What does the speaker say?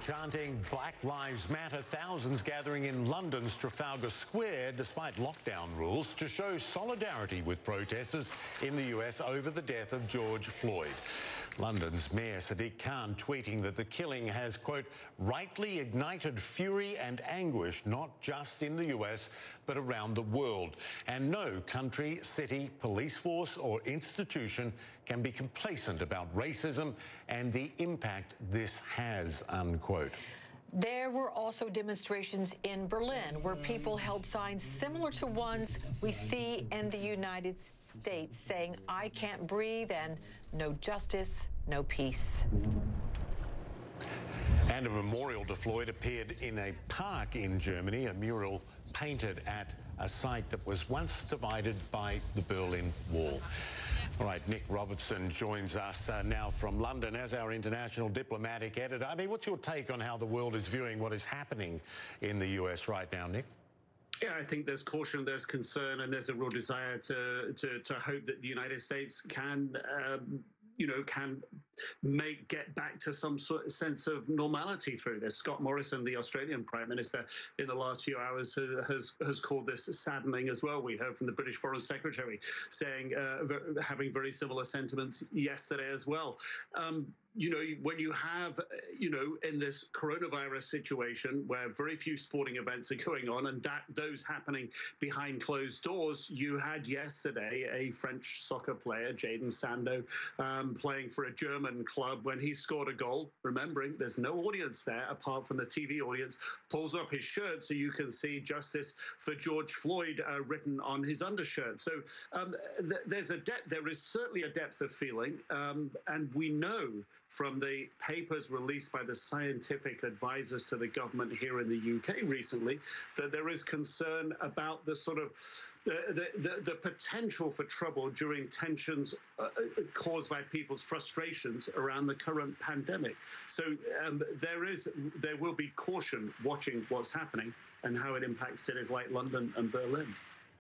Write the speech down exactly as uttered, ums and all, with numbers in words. chanting Black Lives Matter, thousands gathering in London's Trafalgar Square despite lockdown rules to show solidarity with protesters in the U S over the death of George Floyd. London's Mayor Sadiq Khan tweeting that the killing has, quote, rightly ignited fury and anguish, not just in the U S, but around the world. And no country, city, police force or institution can be complacent about racism and the impact this has, unquote. There were also demonstrations in Berlin where people held signs similar to ones we see in the United States saying, I can't breathe, and no justice, no peace. And a memorial to Floyd appeared in a park in Germany, a mural painted at a site that was once divided by the Berlin Wall. All right, Nick Robertson joins us uh, now from London as our international diplomatic editor. I mean, what's your take on how the world is viewing what is happening in the U S right now, Nick? Yeah, I think there's caution, there's concern, and there's a real desire to, to, to hope that the United States can... Um, you know, can make get back to some sort of sense of normality through this. Scott Morrison, the Australian Prime Minister, in the last few hours has has called this saddening as well. We heard from the British Foreign Secretary saying, uh, having very similar sentiments yesterday as well. Um, You know, when you have, you know, in this coronavirus situation where very few sporting events are going on and that those happening behind closed doors, you had yesterday a French soccer player, Jadon Sancho, um, playing for a German club when he scored a goal. Remembering there's no audience there apart from the T V audience, pulls up his shirt so you can see justice for George Floyd uh, written on his undershirt. So um, th there's a depth. There is certainly a depth of feeling, um, and we know from the papers released by the scientific advisors to the government here in the U K recently, that there is concern about the sort of the the, the, the potential for trouble during tensions uh, caused by people's frustrations around the current pandemic. So um, there is there will be caution watching what's happening and how it impacts cities like London and Berlin.